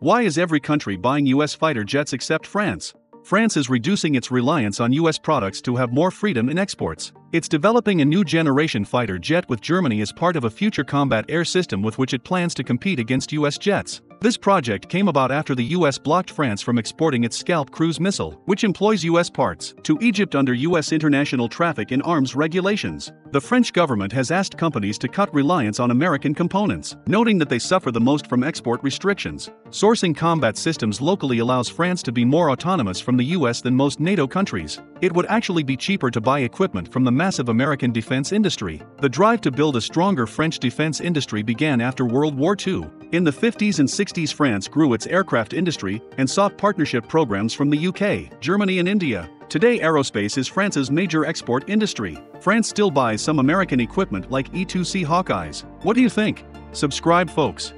Why is every country buying US fighter jets except France? France is reducing its reliance on US products to have more freedom in exports. It's developing a new generation fighter jet with Germany as part of a future combat air system with which it plans to compete against US jets. This project came about after the US blocked France from exporting its Scalp cruise missile, which employs US parts, to Egypt under US international traffic in arms regulations. The French government has asked companies to cut reliance on American components, noting that they suffer the most from export restrictions. Sourcing combat systems locally allows France to be more autonomous from the US than most NATO countries. It would actually be cheaper to buy equipment from the massive American defense industry. The drive to build a stronger French defense industry began after World War II. In the 50s and 60s, France grew its aircraft industry and sought partnership programs from the UK, Germany, and India. Today, aerospace is France's major export industry. France still buys some American equipment like E2C Hawkeyes. What do you think? Subscribe, folks.